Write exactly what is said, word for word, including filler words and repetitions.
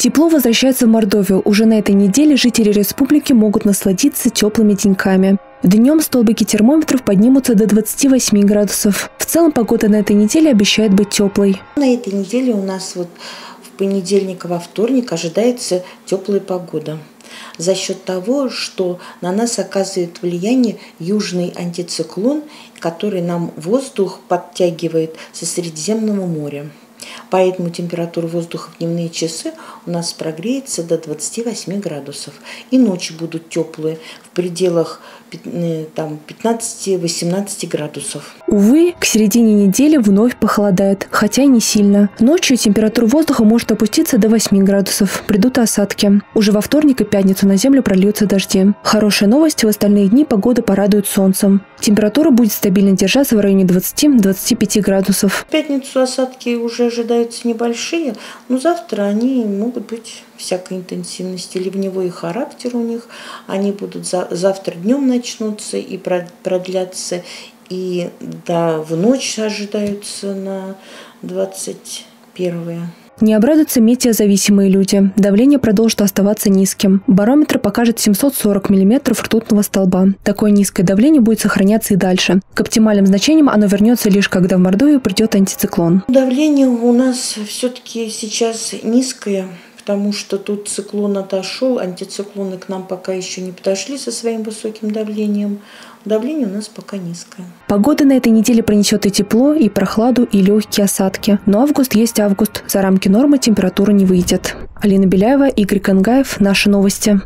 Тепло возвращается в Мордовию. Уже на этой неделе жители республики могут насладиться теплыми деньками. Днем столбики термометров поднимутся до двадцати восьми градусов. В целом погода на этой неделе обещает быть теплой. На этой неделе у нас вот в понедельник и во вторник ожидается теплая погода. За счет того, что на нас оказывает влияние южный антициклон, который нам воздух подтягивает со Средиземного моря. Поэтому температура воздуха в дневные часы у нас прогреется до двадцати восьми градусов. И ночи будут теплые, в пределах пятнадцати-восемнадцати градусов. Увы, к середине недели вновь похолодает, хотя и не сильно. Ночью температура воздуха может опуститься до восьми градусов. Придут осадки. Уже во вторник и пятницу на землю прольются дожди. Хорошая новость, в остальные дни погода порадует солнцем. Температура будет стабильно держаться в районе двадцати-двадцати пяти градусов. В пятницу осадки уже ожидаются небольшие, но завтра они могут быть всякой интенсивности, ливневой характер у них. Они будут за, завтра днем начнутся и продлятся, и да, в ночь ожидаются на двадцать первое. Не обрадуются метеозависимые люди. Давление продолжит оставаться низким. Барометр покажет семьсот сорок миллиметров ртутного столба. Такое низкое давление будет сохраняться и дальше. К оптимальным значениям оно вернется лишь когда в Мордовию придет антициклон. Давление у нас все-таки сейчас низкое, потому что тут циклон отошел, антициклоны к нам пока еще не подошли со своим высоким давлением. Давление у нас пока низкое. Погода на этой неделе принесет и тепло, и прохладу, и легкие осадки. Но август есть август. За рамки нормы температура не выйдет. Алина Беляева, Игорь Кангаев. Наши новости.